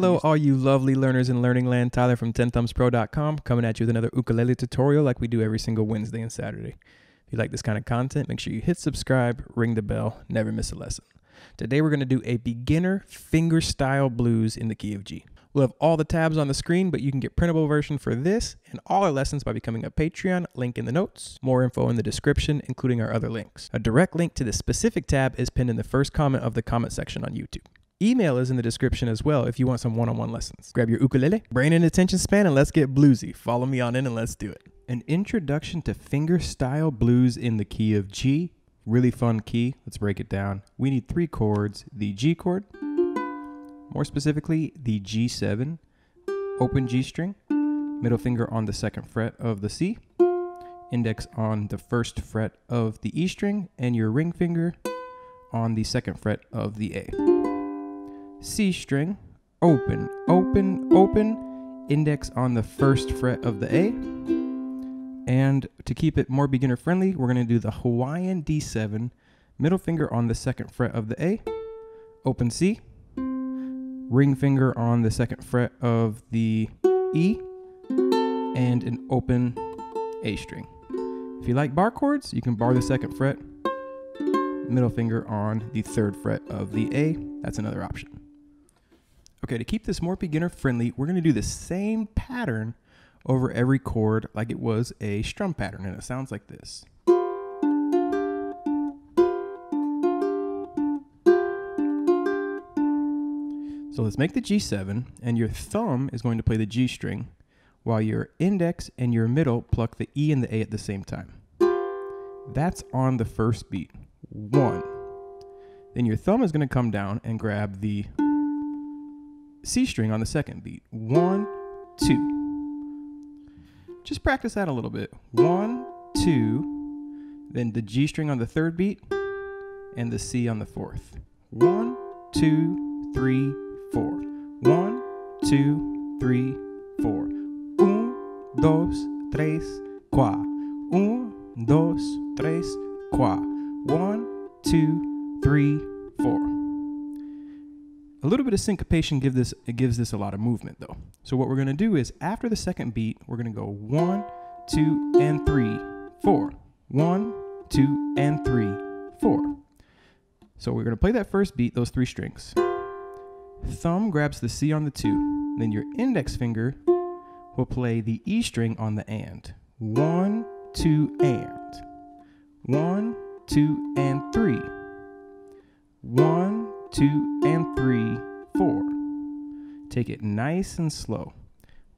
Hello, all you lovely learners in Learning Land. Tyler from TenThumbsPro.com coming at you with another ukulele tutorial like we do every single Wednesday and Saturday. If you like this kind of content, make sure you hit subscribe, ring the bell, never miss a lesson. Today we're going to do a beginner fingerstyle blues in the key of G. We'll have all the tabs on the screen, but you can get printable version for this and all our lessons by becoming a Patreon, link in the notes, more info in the description, including our other links. A direct link to this specific tab is pinned in the first comment of the comment section on YouTube. Email is in the description as well if you want some one-on-one lessons. Grab your ukulele, brain and attention span, and let's get bluesy. Follow me on in and let's do it. An introduction to fingerstyle blues in the key of G. Really fun key. Let's break it down. We need three chords. The G chord, more specifically the G7, open G string, middle finger on the second fret of the C, index on the first fret of the E string, and your ring finger on the second fret of the A. C string, open, open, open, index on the first fret of the A. And to keep it more beginner friendly, we're going to do the Hawaiian D7, middle finger on the second fret of the A, open C, ring finger on the second fret of the E, and an open A string. If you like bar chords, you can bar the second fret, middle finger on the third fret of the A. That's another option. Okay, to keep this more beginner friendly, we're going to do the same pattern over every chord like it was a strum pattern, and it sounds like this. So let's make the G7, and your thumb is going to play the G string while your index and your middle pluck the E and the A at the same time. That's on the first beat. One. Then your thumb is going to come down and grab the C string on the second beat. One, two. Just practice that a little bit. One, two. Then the G string on the third beat and the C on the fourth. One, two, three, four. One, two, three, four. Un, dos, tres, qua. Un, dos, tres, qua. One, two, three, four. A little bit of syncopation gives this a lot of movement though. So what we're going to do is after the second beat, we're going to go 1, 2, and 3, 4. 1, 2, and 3, 4. So we're going to play that first beat, those three strings. Thumb grabs the C on the 2. Then your index finger will play the E string on the and. 1, 2, and. 1, 2, and 3. 1, 2, and 3, 4. Take it nice and slow.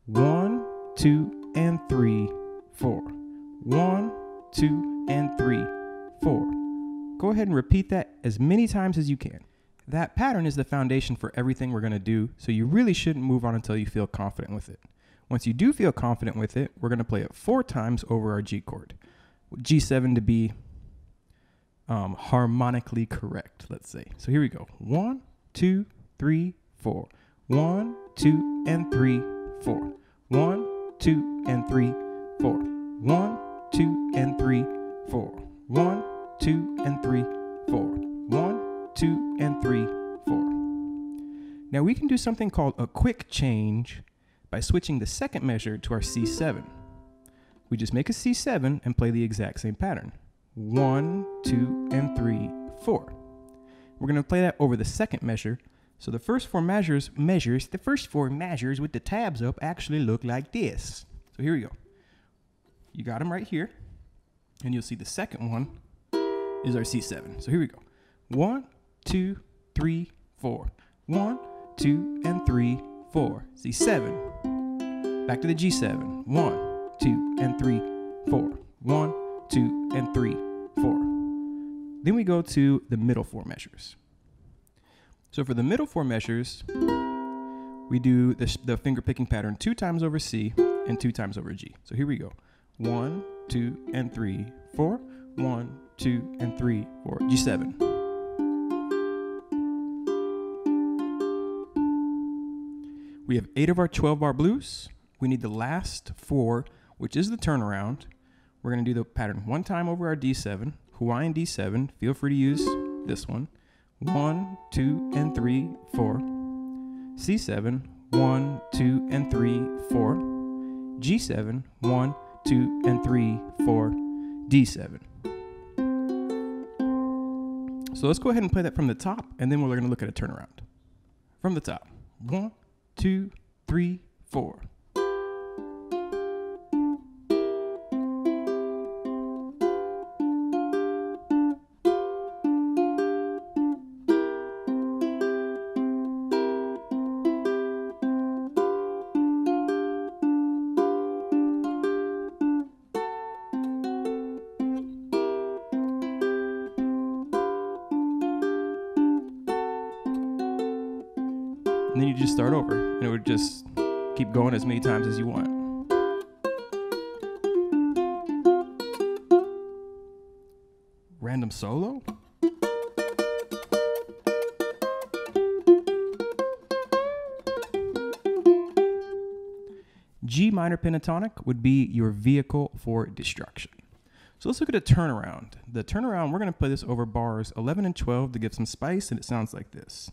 1, 2, and 3, 4. 1, 2, and 3, 4. Go ahead and repeat that as many times as you can. That pattern is the foundation for everything we're going to do, so you really shouldn't move on until you feel confident with it. Once you do feel confident with it, we're going to play it 4 times over our G chord. G7 to be harmonically correct, let's say. So here we go. 1, 2, 3, 4. 1, 2, and 3, 4. 1, 2, and 3, 4. 1, 2, and 3, 4. 1, 2, and 3, 4. 1, 2, and 3, 4. Now we can do something called a quick change by switching the second measure to our C7. We just make a C7 and play the exact same pattern. 1, 2, and 3, 4. We're going to play that over the second measure. So the first four measures, the first four measures with the tabs up actually look like this. So here we go. You got them right here, and you'll see the second one is our C7. So here we go. 1, 2, 3, 4. 1, 2, and 3, 4. C7. Back to the G7. 1, 2, and 3, 4. 1, 2, and 3, 4. Then we go to the middle four measures. So for the middle four measures, we do the finger picking pattern 2 times over C and 2 times over G. So here we go. 1, 2, and 3, 4. 1, 2, and 3, 4. G7. We have 8 of our 12-bar blues. We need the last 4, which is the turnaround. We're going to do the pattern 1 time over our D7. Hawaiian D7, feel free to use this one. 1, 2, and 3, 4. C7, 1, 2, and 3, 4, G7, 1, 2, and 3, 4, D7. So let's go ahead and play that from the top, and then we're going to look at a turnaround. From the top, 1, 2, 3, 4. And then you just start over, and it would just keep going as many times as you want. Random solo? G minor pentatonic would be your vehicle for destruction. So let's look at a turnaround. The turnaround, we're going to play this over bars 11 and 12 to give some spice, and it sounds like this.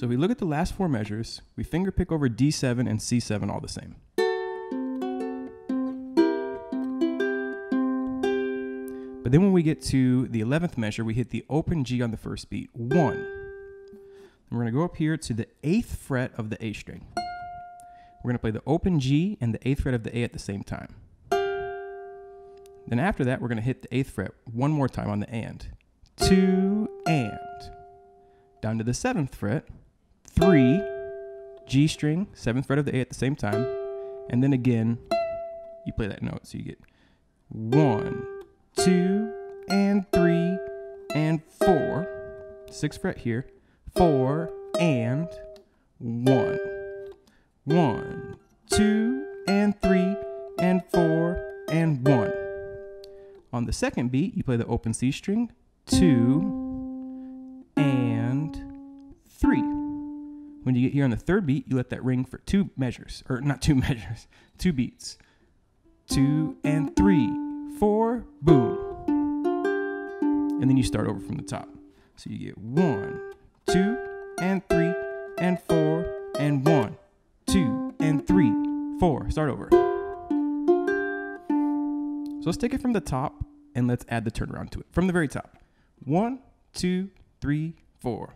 So if we look at the last four measures, we finger pick over D7 and C7 all the same. But then when we get to the 11th measure, we hit the open G on the first beat, 1. And we're going to go up here to the 8th fret of the A string. We're going to play the open G and the 8th fret of the A at the same time. Then after that, we're going to hit the 8th fret one more time on the and. 2 and. Down to the 7th fret. 3, G string, 7th fret of the A at the same time, and then again, you play that note, so you get 1, 2, and 3, and 4, 6th fret here, 4, and 1, 1, 2, and 3, and 4, and 1. On the second beat, you play the open C string, 2, and 3. When you get here on the third beat, you let that ring for two beats. 2 and 3, 4, boom. And then you start over from the top. So you get 1, 2 and 3 and 4 and 1, 2 and 3, 4. Start over. So let's take it from the top and let's add the turnaround to it. From the very top. 1, 2, 3, 4.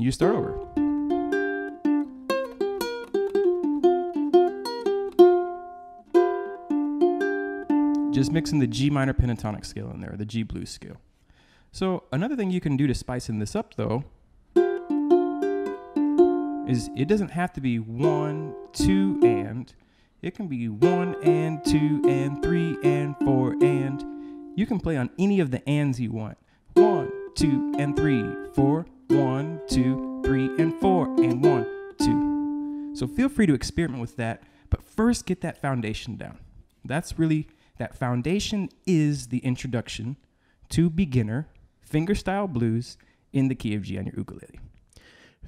You start over. Just mixing the G minor pentatonic scale in there, the G blues scale. So another thing you can do to spicing this up though is it doesn't have to be 1, 2 and. It can be 1 and 2 and 3 and 4 and. You can play on any of the ands you want. 1, 2 and 3, 4. 1, 2, 3, and 4, and 1, 2. So feel free to experiment with that, but first get that foundation down. That foundation is the introduction to beginner fingerstyle blues in the key of G on your ukulele.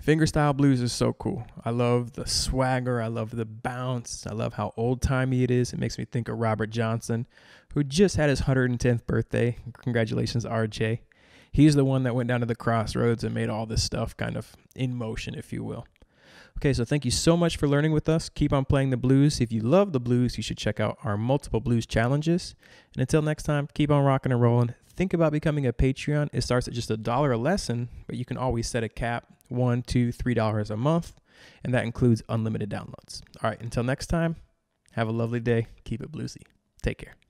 Fingerstyle blues is so cool. I love the swagger. I love the bounce. I love how old-timey it is. It makes me think of Robert Johnson, who just had his 110th birthday. Congratulations, RJ. He's the one that went down to the crossroads and made all this stuff kind of in motion, if you will. Okay, so thank you so much for learning with us. Keep on playing the blues. If you love the blues, you should check out our multiple blues challenges. And until next time, keep on rocking and rolling. Think about becoming a Patreon. It starts at just $1 a lesson, but you can always set a cap, $1, $2, $3 a month, and that includes unlimited downloads. All right, until next time, have a lovely day. Keep it bluesy. Take care.